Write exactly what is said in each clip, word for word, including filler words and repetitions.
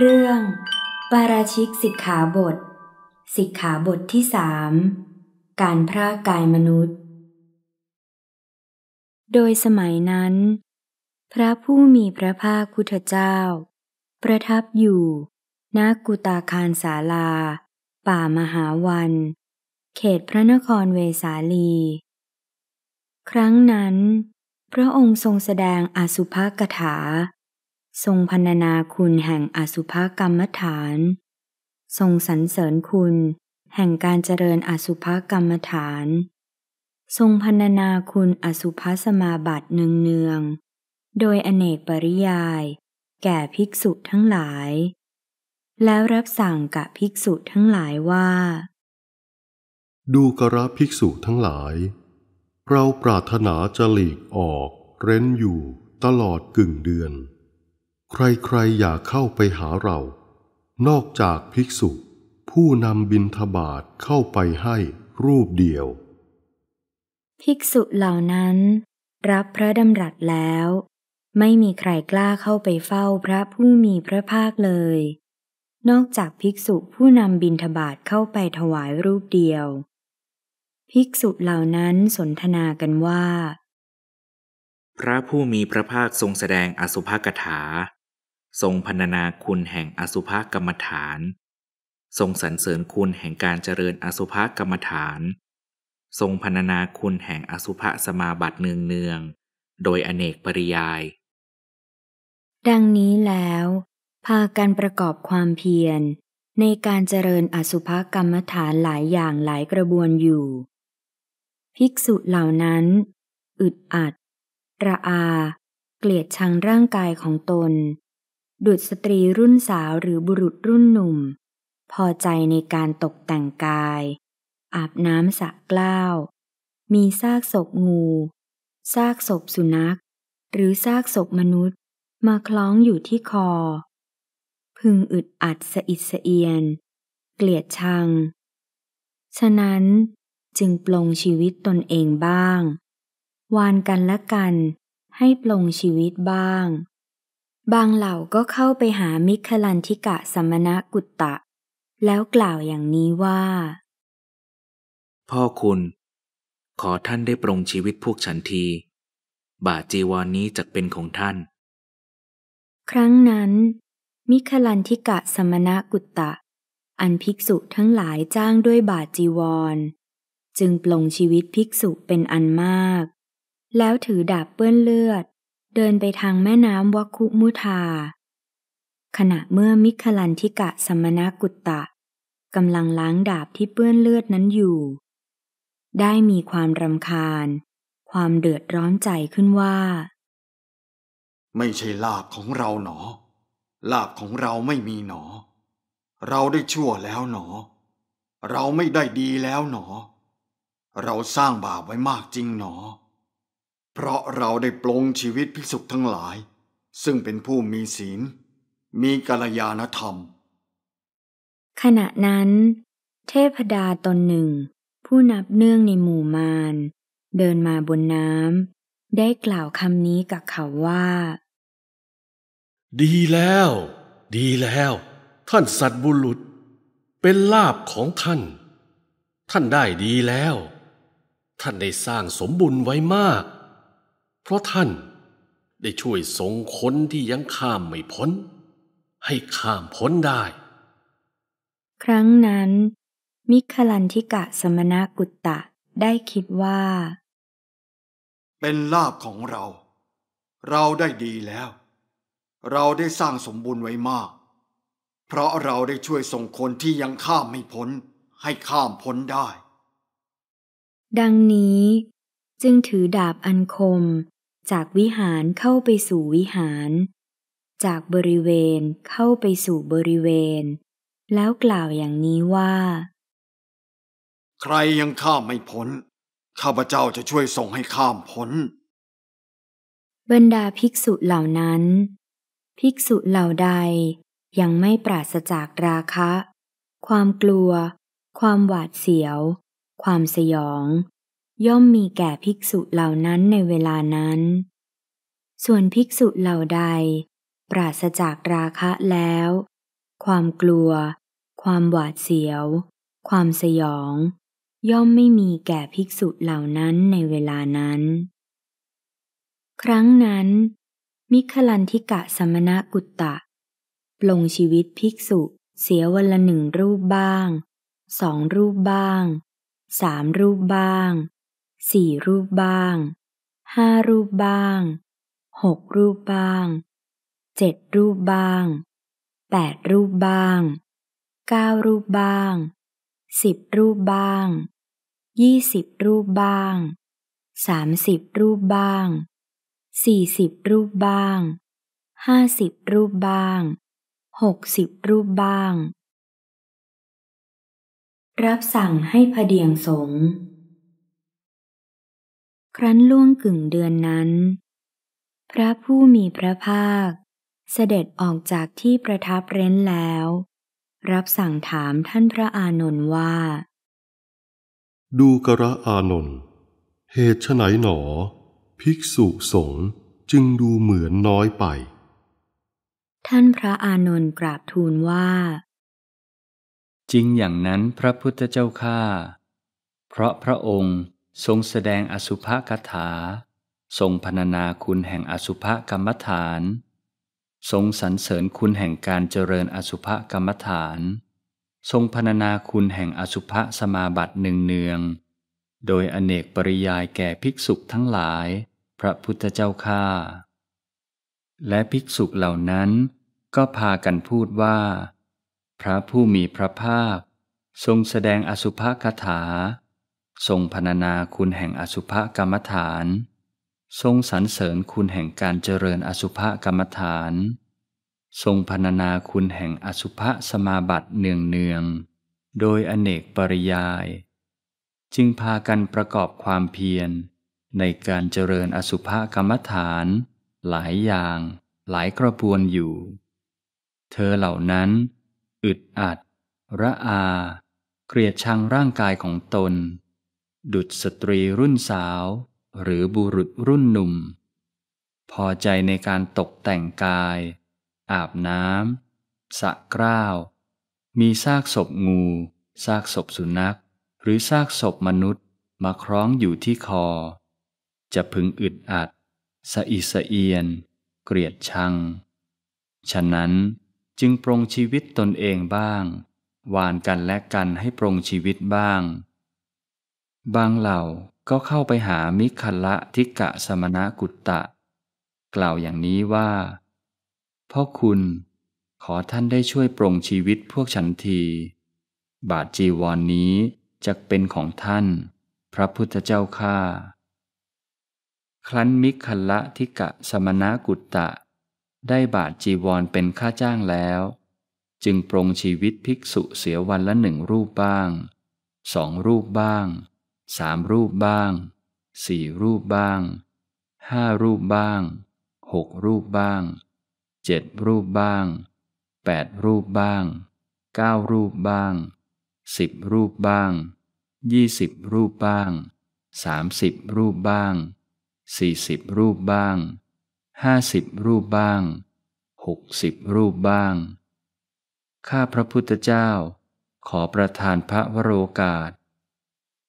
เรื่องปาราชิกสิกขาบทสิกขาบทที่สามการพรากกายมนุษย์โดยสมัยนั้นพระผู้มีพระภาคพุทธเจ้าประทับอยู่ณกุตาคารศาลาป่ามหาวันเขตพระนครเวสาลีครั้งนั้นพระองค์ทรงแสดงอสุภกถาทรงพรรณนาคุณแห่งอสุภกรรมฐานทรงสรรเสริญคุณแห่งการเจริญอสุภกรรมฐานทรงพรรณนาคุณอสุภสมาบัติเนืองๆโดยอเนกปริยายแก่ภิกษุทั้งหลายแล้วรับสั่งกับภิกษุทั้งหลายว่าดูกระภิกษุทั้งหลายเราปรารถนาจะหลีกออกเร้นอยู่ตลอดกึ่งเดือนใครๆอย่าเข้าไปหาเรานอกจากภิกษุผู้นำบิณฑบาตเข้าไปให้รูปเดียวภิกษุเหล่านั้นรับพระดำรัสแล้วไม่มีใครกล้าเข้าไปเฝ้าพระผู้มีพระภาคเลยนอกจากภิกษุผู้นำบิณฑบาตเข้าไปถวายรูปเดียวภิกษุเหล่านั้นสนทนากันว่าพระผู้มีพระภาคทรงแสดงอสุภกถาทรงพรรณนาคุณแห่งอสุภกรรมฐานทรงสรรเสริญคุณแห่งการเจริญอสุภกรรมฐานทรงพรรณนาคุณแห่งอสุภสมาบัติเนืองๆโดยอเนกปริยายดังนี้แล้วพากันประกอบความเพียรในการเจริญอสุภกรรมฐานหลายอย่างหลายกระบวนอยู่ภิกษุเหล่านั้นอึดอัดระอาเกลียดชังร่างกายของตนดุจสตรีรุ่นสาวหรือบุรุษรุ่นหนุ่มพอใจในการตกแต่งกายอาบน้ำสระกล้าวมีซากศพงูซากศพสุนัขหรือซากศพมนุษย์มาคล้องอยู่ที่คอพึงอึดอัดสะอิดสะเอียนเกลียดชังฉะนั้นจึงปลงชีวิตตนเองบ้างวานกันละกันให้ปลงชีวิตบ้างบางเหล่าก็เข้าไปหามิคลันทิกะสัมมนกุฏตะแล้วกล่าวอย่างนี้ว่าพ่อคุณขอท่านได้ปลงชีวิตพวกฉันทีบาทจีวร น, นี้จักเป็นของท่านครั้งนั้นมิคลันทิกะสัมมนกุฏตะอันภิกษุทั้งหลายจ้างด้วยบาทจีวรจึงปลงชีวิตภิกษุเป็นอันมากแล้วถือดาบเปื้อนเลือดเดินไปทางแม่น้ำวัคคุมุทาขณะเมื่อมิคลันทิกะสัมมนกุฏตะกำลังล้างดาบที่เปื้อนเลือดนั้นอยู่ได้มีความรำคาญความเดือดร้อนใจขึ้นว่าไม่ใช่ลาภของเราหนอลาภของเราไม่มีหนอเราได้ชั่วแล้วหนอเราไม่ได้ดีแล้วหนอเราสร้างบาปไว้มากจริงหนอเพราะเราได้ปลงชีวิตภิกษุทั้งหลายซึ่งเป็นผู้มีศีลมีกัลยาณธรรมขณะนั้นเทพดาตนหนึ่งผู้นับเนื่องในหมู่มารเดินมาบนน้ำได้กล่าวคำนี้กับเขาว่าดีแล้วดีแล้วท่านสัตบุรุษเป็นลาภของท่านท่านได้ดีแล้วท่านได้สร้างสมบุญไว้มากเพราะท่านได้ช่วยสงคนที่ยังข้ามไม่พ้นให้ข้ามพ้นได้ครั้งนั้นมิคลันทิกะสัมมนกุฏตะได้คิดว่าเป็นลาภของเราเราได้ดีแล้วเราได้สร้างสมบุญไว้มากเพราะเราได้ช่วยส่งคนที่ยังข้ามไม่พ้นให้ข้ามพ้นได้ดังนี้จึงถือดาบอันคมจากวิหารเข้าไปสู่วิหารจากบริเวณเข้าไปสู่บริเวณแล้วกล่าวอย่างนี้ว่าใครยังข้ามไม่พ้นข้าพเจ้าจะช่วยส่งให้ข้ามพ้นบรรดาภิกษุเหล่านั้นภิกษุเหล่าใดยังไม่ปราศจากราคะความกลัวความหวาดเสียวความสยองย่อมมีแก่ภิกษุเหล่านั้นในเวลานั้นส่วนภิกษุเหล่าใดปราศจากราคะแล้ว ความกลัวความหวาดเสียวความสยองย่อมไม่มีแก่ภิกษุเหล่านั้นในเวลานั้นครั้งนั้นมิคลันธิกะสมณกุตตะปลงชีวิตภิกษุเสียวันละหนึ่งรูปบ้างสองรูปบ้างสามรูปบ้างสี่รูปบ้างห้ารูปบ้างหกรูปบ้างเจ็ดรูปบ้างแปดรูปบ้างเก้ารูปบ้างสิบรูปบ้างยี่สิบรูปบ้างสามสิบรูปบ้างสี่สิบรูปบ้างห้าสิบรูปบ้างหกสิบรูปบ้างรับสั่งให้พเดียงสงฆ์ครั้นล่วงกึ่งเดือนนั้นพระผู้มีพระภาคเสด็จออกจากที่ประทับเร้นแล้วรับสั่งถามท่านพระอานนท์ว่าดูกระอานนท์เหตุไฉนหนอภิกษุสงฆ์จึงดูเหมือนน้อยไปท่านพระอานนท์กราบทูลว่าจริงอย่างนั้นพระพุทธเจ้าข้าเพราะพระองค์ทรงแสดงอสุภคาถาทรงพรรณนาคุณแห่งอสุภกรรมฐานทรงสรรเสริญคุณแห่งการเจริญอสุภกรรมฐานทรงพรรณนาคุณแห่งอสุภสมาบัติเนืองๆโดยอเนกปริยายแก่ภิกษุทั้งหลายพระพุทธเจ้าข้าและภิกษุเหล่านั้นก็พากันพูดว่าพระผู้มีพระภาคทรงแสดงอสุภคาถาทรงพรรณนาคุณแห่งอสุภกรรมฐานทรงสรรเสริญคุณแห่งการเจริญอสุภกรรมฐานทรงพรรณนาคุณแห่งอสุภสมาบัติเนืองๆโดยอเนกปริยายจึงพากันประกอบความเพียรในการเจริญอสุภกรรมฐานหลายอย่างหลายกระบวนอยู่เธอเหล่านั้นอึดอัดระอาเกลียดชังร่างกายของตนดุจสตรีรุ่นสาวหรือบุรุษรุ่นหนุ่มพอใจในการตกแต่งกายอาบน้ำสระกร้าวมีซากศพงูซากศพสุนัขหรือซากศพมนุษย์มาคล้องอยู่ที่คอจะพึงอึดอัดสะอิสะเอียนเกลียดชังฉะนั้นจึงปรงชีวิตตนเองบ้างวานกันและกันให้ปรงชีวิตบ้างบางเหล่าก็เข้าไปหามิคลันธิกะสมณกุตตะกล่าวอย่างนี้ว่าพ่อคุณขอท่านได้ช่วยปรงชีวิตพวกฉันทีบาทจีวร น, นี้จักเป็นของท่านพระพุทธเจ้าข้าครั้นมิคลันธิกะสมณกุตตะได้บาทจีวรเป็นค่าจ้างแล้วจึงปรงชีวิตภิกษุเสียวันละหนึ่งรูปบ้างสองรูปบ้างสามรูปบ้างสี่รูปบ้างห้ารูปบ้างหกรูปบ้างเจ็ดรูปบ้างแปดรูปบ้างเก้ารูปบ้างสิบรูปบ้างยี่สิบรูปบ้างสามสิบรูปบ้างสี่สิบรูปบ้างห้าสิบรูปบ้างหกสิบรูปบ้างข้าพระพุทธเจ้าขอประทานพระวโรกาส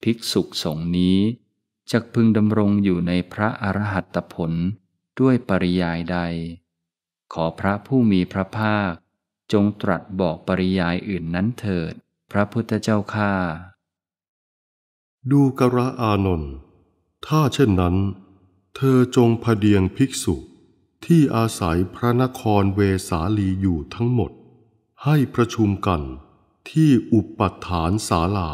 ภิกษุสงฆ์นี้จักพึงดำรงอยู่ในพระอรหัตตผลด้วยปริยายใดขอพระผู้มีพระภาคจงตรัสบอกปริยายอื่นนั้นเถิดพระพุทธเจ้าข้าดูกระอานนท์ถ้าเช่นนั้นเธอจงพเดียงภิกษุที่อาศัยพระนครเวสาลีอยู่ทั้งหมดให้ประชุมกันที่อุปัฏฐานศาลา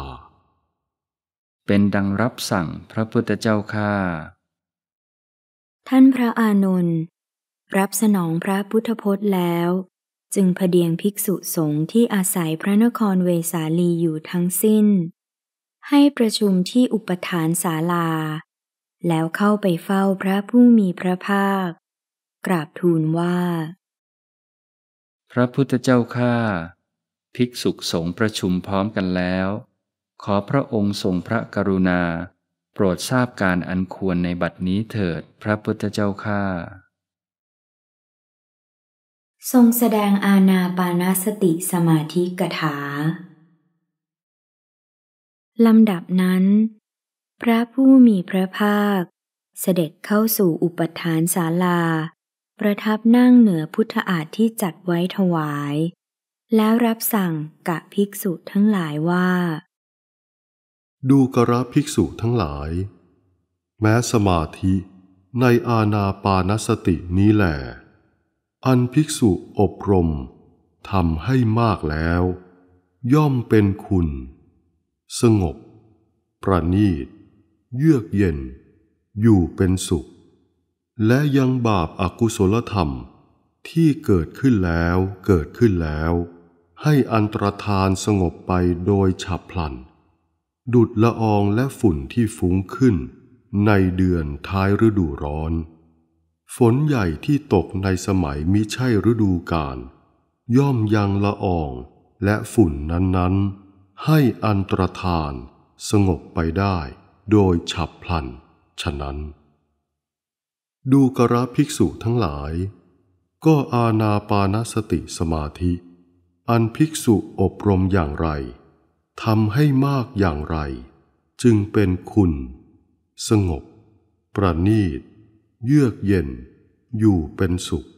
เป็นดังรับสั่งพระพุทธเจ้าข้าท่านพระอานนท์รับสนองพระพุทธพจน์แล้วจึงพเดียงภิกษุสงฆ์ที่อาศัยพระนครเวสาลีอยู่ทั้งสิ้นให้ประชุมที่อุปฏฐานศาลาแล้วเข้าไปเฝ้าพระผู้มีพระภาคกราบทูลว่าพระพุทธเจ้าข้าภิกษุสงฆ์ประชุมพร้อมกันแล้วขอพระองค์ทรงพระกรุณาโปรดทราบการอันควรในบัดนี้เถิดพระพุทธเจ้าข้า ทรงแสดงอานาปานสติสมาธิกถาลำดับนั้นพระผู้มีพระภาคเสด็จเข้าสู่อุปฐานศาลาประทับนั่งเหนือพุทธอาฏที่จัดไว้ถวายแล้วรับสั่งกะภิกษุทั้งหลายว่าดูกระภิกษุทั้งหลายแม้สมาธิในอานาปานสตินี้แหละอันภิกษุอบรมทำให้มากแล้วย่อมเป็นคุณสงบประณีตเยือกเย็นอยู่เป็นสุขและยังบาปอกุศลธรรมที่เกิดขึ้นแล้วเกิดขึ้นแล้วให้อันตรธานสงบไปโดยฉับพลันดุจละอองและฝุ่นที่ฟุ้งขึ้นในเดือนท้ายฤดูร้อนฝนใหญ่ที่ตกในสมัยมิใช่ฤดูกาลย่อมยังละอองและฝุ่นนั้นๆให้อันตรธานสงบไปได้โดยฉับพลันฉะนั้นดูกระภิกษุทั้งหลายก็อานาปานสติสมาธิอันภิกษุอบรมอย่างไรทำให้มากอย่างไรจึงเป็นคุณสงบประณีตเยือกเย็นอยู่เป็นสุข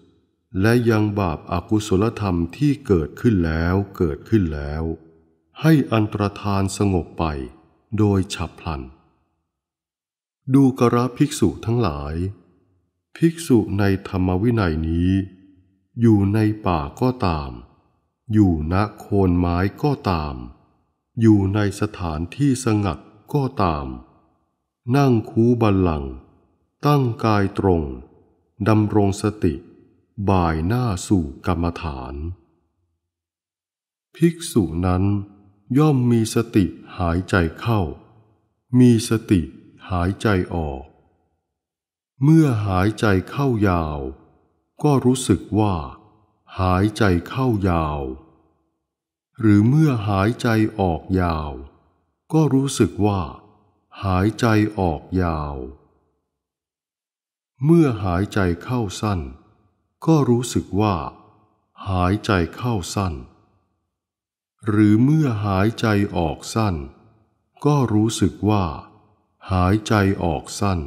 และยังบาปอกุศลธรรมที่เกิดขึ้นแล้วเกิดขึ้นแล้วให้อันตรธานสงบไปโดยฉับพลันดูกระภิกษุทั้งหลายภิกษุในธรรมวินัยนี้อยู่ในป่าก็ตามอยู่ณโคนไม้ก็ตามอยู่ในสถานที่สงัดก็ตามนั่งคูบัลลังก์ตั้งกายตรงดำรงสติบ่ายหน้าสู่กรรมฐานภิกษุนั้นย่อมมีสติหายใจเข้ามีสติหายใจออกเมื่อหายใจเข้ายาวก็รู้สึกว่าหายใจเข้ายาวหรือเมื่อหายใจออกยาวก็รู้สึกว่าหายใจออกยาวเมื่อหายใจเข้าสั้นก็รู้สึกว่าหายใจเข้าสั้นหรือเมื่อหายใจออกสั้นก็รู้สึกว่าหายใจออกสั้น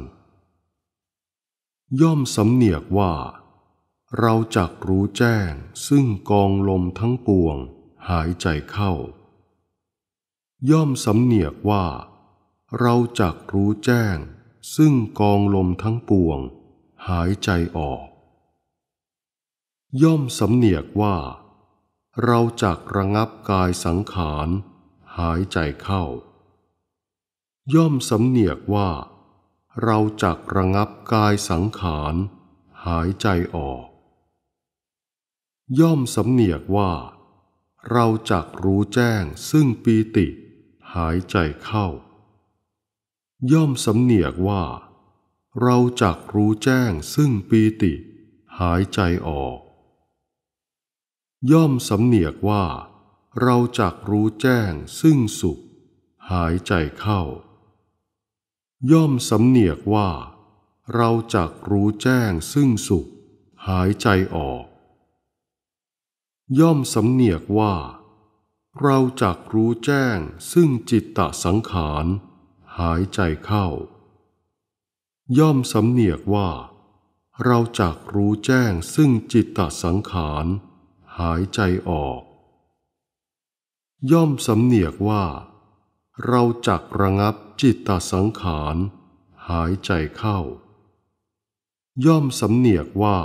ย่อมสำเนียกว่าเราจักรู้แจ้งซึ่งกองลมทั้งปวงหายใจเข้าย่อมสำเนียกว่าเราจักรู้แจ้งซึ่งกองลมทั้งปวงหายใจออกย่อมสำเนียกว่าเราจักระงับกายสังขารหายใจเข้าย่อมสำเนียกว่าเราจักระงับกายสังขารหายใจออกย่อมสำเนียกว่าเราจักรู้แจ้งซึ่งปีติหายใจเข้าย่อมสำเนียกว่าเราจักรู้แจ้งซึ่งปีติหายใจออกย่อมสำเนียกว่าเราจักรู้แจ้งซึ่งสุขหายใจเข้าย่อมสำเนียกว่าเราจักรู้แจ้งซึ่งสุขหายใจออกย่อมสำเนียกว่าเราจักรู้แจ้งซึ่งจิตตสังขารหายใจเข้าย่อมสำเนียกว่าเราจักรู้แจ้งซึ่งจิตตสังขารหายใจออกย่อมสำเนียกว่าเราจักระงับจิตตสังขารหายใจเข้าย่อมสำเนียกว่า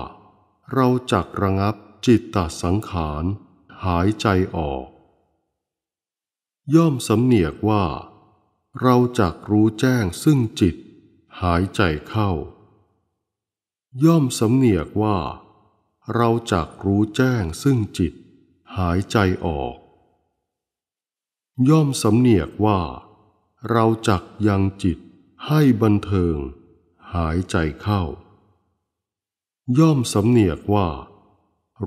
เราจักระงับจิตตสังขารหายใจออกย่อมสำเนียกว่าเราจักรู้แจ้งซึ่งจิตหายใจเข้าย่อมสำเนียกว่าเราจักรู้แจ้งซึ่งจิตหายใจออกย่อมสำเนียกว่าเราจักยังจิตให้บันเทิงหายใจเข้าย่อมสำเนียกว่า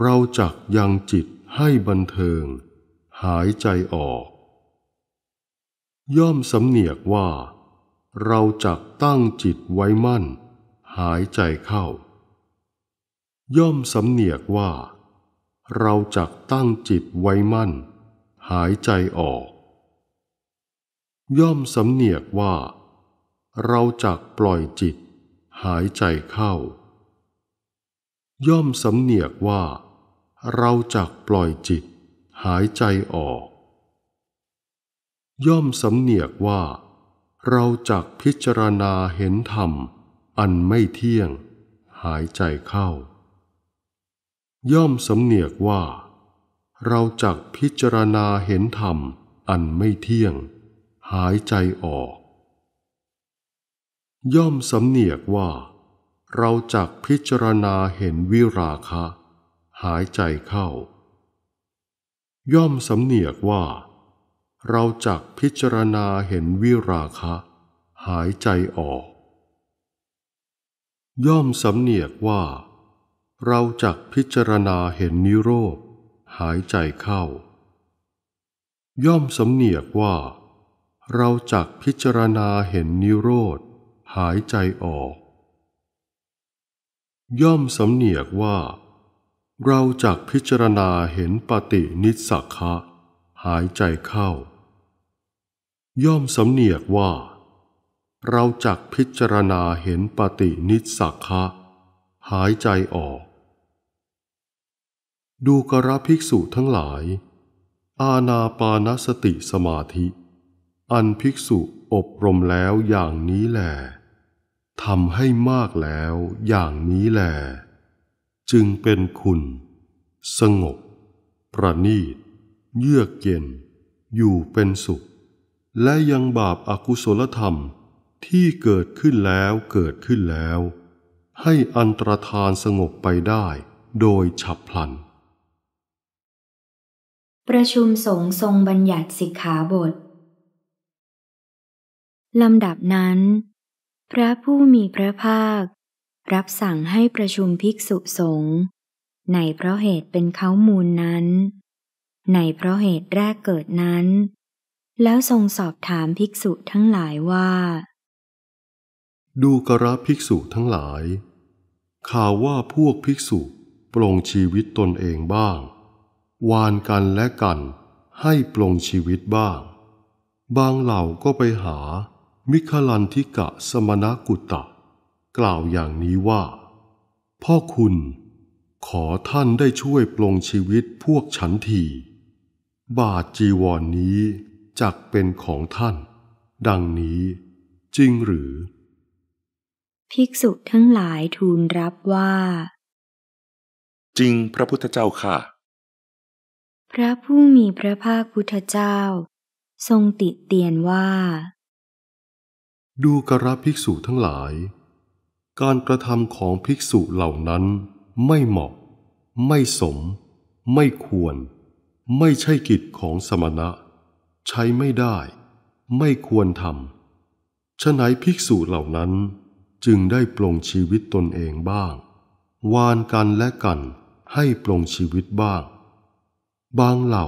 เราจักยังจิตให้บันเทิงหายใจออกย่อมสำเนียกว่าเราจักตั้งจิตไว้มั่นหายใจเข้าย่อมสำเนียกว่า เราจักตั้งจิตไว้มั่นหายใจออกย่อมสำเนียกว่าเราจักปล่อยจิตหายใจเข้าย่อมสำเนียกว่าเราจักปล่อยจิตหายใจออกย่อมสำเนียกว่าเราจักพิจารณาเห็นธรรมอันไม่เที่ยงหายใจเข้าย่อมสำเนียกว่าเราจักพิจารณาเห็นธรรมอันไม่เที่ยงหายใจออกย่อมสำเนียกว่าเราจักพิจารณาเห็นวิราคะหายใจเข้าย่อมสำเนียกว่าเราจักพิจารณาเห็นวิราคะหายใจออกย่อมสำเนียกว่าเราจักพิจารณาเห็นนิโรธหายใจเข้าย่อมสำเนียกว่าเราจักพิจารณาเห็นนิโรธหายใจออกย่อมสำเนียกว่าเราจักพิจารณาเห็นปฏินิสสัคคะหายใจเข้าย่อมสำเนียกว่าเราจักพิจารณาเห็นปฏินิสสัคคะหายใจออกดูกระภิกษุทั้งหลายอานาปานสติสมาธิอันภิกษุอบรมแล้วอย่างนี้แลทำให้มากแล้วอย่างนี้แลจึงเป็นคุณสงบประณีตเยือกเย็นอยู่เป็นสุขและยังบาปอกุศลธรรมที่เกิดขึ้นแล้วเกิดขึ้นแล้วให้อันตรธานสงบไปได้โดยฉับพลันประชุมสงฆ์ทรงบัญญัติสิกขาบทลำดับนั้นพระผู้มีพระภาครับสั่งให้ประชุมภิกษุสงฆ์ในเพราะเหตุเป็นเค้ามูลนั้นในเพราะเหตุแรกเกิดนั้นแล้วทรงสอบถามภิกษุทั้งหลายว่าดูกระภิกษุทั้งหลายข่าวว่าพวกภิกษุปลงชีวิตตนเองบ้างวานกันและกันให้ปลงชีวิตบ้างบางเหล่าก็ไปหามิคลันทิกะสมณกุตตะกล่าวอย่างนี้ว่าพ่อคุณขอท่านได้ช่วยปลงชีวิตพวกฉันทีบาทจีวร น, นี้จักเป็นของท่านดังนี้จริงหรือภิกษุทั้งหลายทูลรับว่าจริงพระพุทธเจ้าค่ะพระผู้มีพระภาคพุทธเจ้าทรงติเตียนว่าดูกระภิกษุทั้งหลายการกระทำของภิกษุเหล่านั้นไม่เหมาะไม่สมไม่ควรไม่ใช่กิจของสมณะใช้ไม่ได้ไม่ควรทำฉะไหนภิกษุเหล่านั้นจึงได้ปลงชีวิตตนเองบ้างวานกันและกันให้ปลงชีวิตบ้างบางเหล่า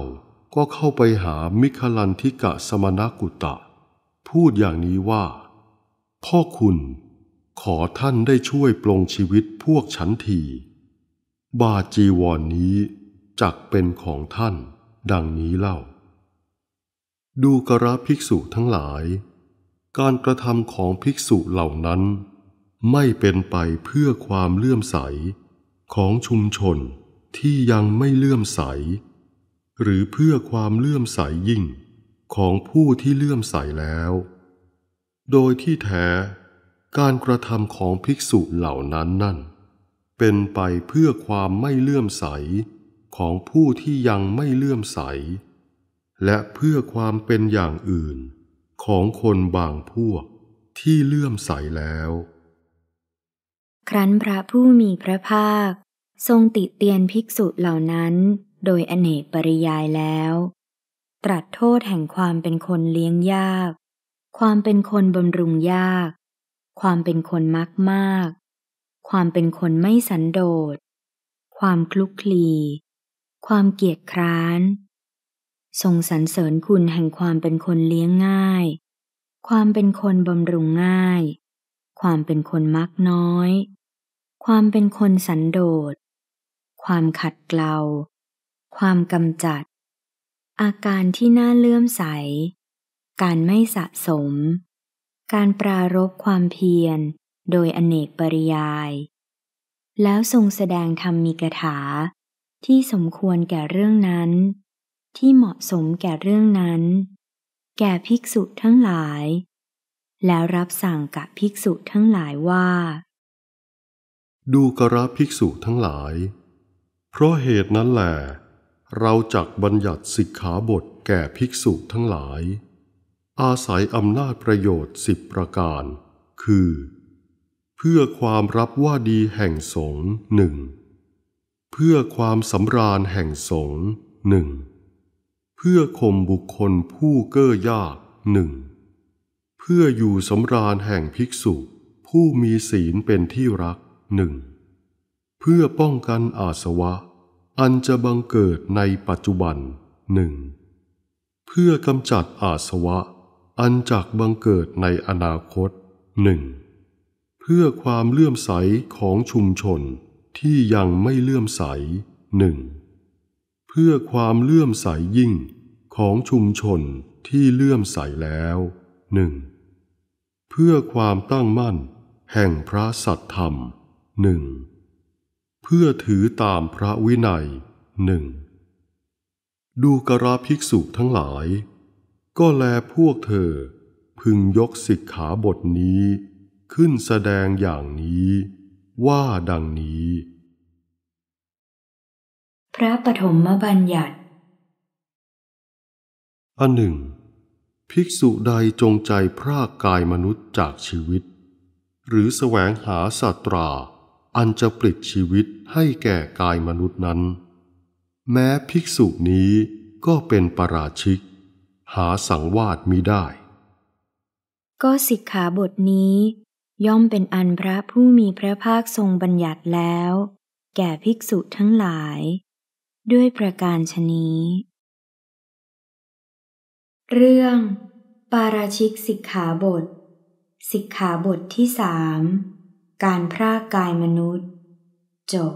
ก็เข้าไปหามิคลันทิกะสมณกุตตะพูดอย่างนี้ว่าพ่อคุณขอท่านได้ช่วยปลงชีวิตพวกฉันทีบาจีวร น, นี้จักเป็นของท่านดังนี้เล่าดูกระภิกษุทั้งหลายการกระทำของภิกษุเหล่านั้นไม่เป็นไปเพื่อความเลื่อมใสของชุมชนที่ยังไม่เลื่อมใสหรือเพื่อความเลื่อมใสยิ่งของผู้ที่เลื่อมใสแล้วโดยที่แท้การกระทำของภิกษุเหล่านั้นนั่นเป็นไปเพื่อความไม่เลื่อมใสของผู้ที่ยังไม่เลื่อมใสและเพื่อความเป็นอย่างอื่นของคนบางพวกที่เลื่อมใสแล้วครั้นพระผู้มีพระภาคทรงติเตียนภิกษุเหล่านั้นโดยอเนกปริยายแล้วตรัสโทษแห่งความเป็นคนเลี้ยงยากความเป็นคนบำรุงยากความเป็นคนมักมากความเป็นคนไม่สันโดษความคลุกคลีความเกียจคร้านทรงสรรเสริญคุณแห่งความเป็นคนเลี้ยงง่ายความเป็นคนบำรุงง่ายความเป็นคนมักน้อยความเป็นคนสันโดษความขัดเกลา ความกำจัดอาการที่น่าเลื่อมใสการไม่สะสมการปรารภความเพียรโดยอเนกปริยายแล้วทรงแสดงธรรมมีกถาที่สมควรแก่เรื่องนั้นที่เหมาะสมแก่เรื่องนั้นแก่ภิกษุทั้งหลายแล้วรับสั่งกับภิกษุทั้งหลายว่าดูกระภิกษุทั้งหลายเพราะเหตุนั้นแหละเราจักบัญญัติสิกขาบทแก่ภิกษุทั้งหลายอาศัยอำนาจประโยชน์สิบประการคือเพื่อความรับว่าดีแห่งสงฆ์หนึ่งเพื่อความสำราญแห่งสงฆ์หนึ่งเพื่อข่มบุคคลผู้เก้อยากหนึ่งเพื่ออยู่สำราญแห่งภิกษุผู้มีศีลเป็นที่รักหนึ่งเพื่อป้องกันอาสวะอันจะบังเกิดในปัจจุบันหนึ่งเพื่อกำจัดอาสวะอันจากบังเกิดในอนาคตหนึ่งเพื่อความเลื่อมใสของชุมชนที่ยังไม่เลื่อมใสหนึ่งเพื่อความเลื่อมใสยิ่งของชุมชนที่เลื่อมใสแล้วหนึ่งเพื่อความตั้งมั่นแห่งพระสัทธรรมหนึ่งเพื่อถือตามพระวินัยหนึ่งดูกระภิกษุทั้งหลายก็แลพวกเธอพึงยกสิกขาบทนี้ขึ้นแสดงอย่างนี้ว่าดังนี้พระปฐมบัญญัติอันหนึ่งภิกษุใดจงใจพรากกายมนุษย์จากชีวิตหรือแสวงหาศาตราอันจะปลิดชีวิตให้แก่กายมนุษย์นั้นแม้ภิกษุนี้ก็เป็นปราชิกหาสังวาสมิได้ก็สิกขาบทนี้ย่อมเป็นอันพระผู้มีพระภาคทรงบัญญัติแล้วแก่ภิกษุทั้งหลายด้วยประการฉะนี้เรื่องปาราชิกสิกขาบทสิกขาบทที่สามการพรากกายมนุษย์จบ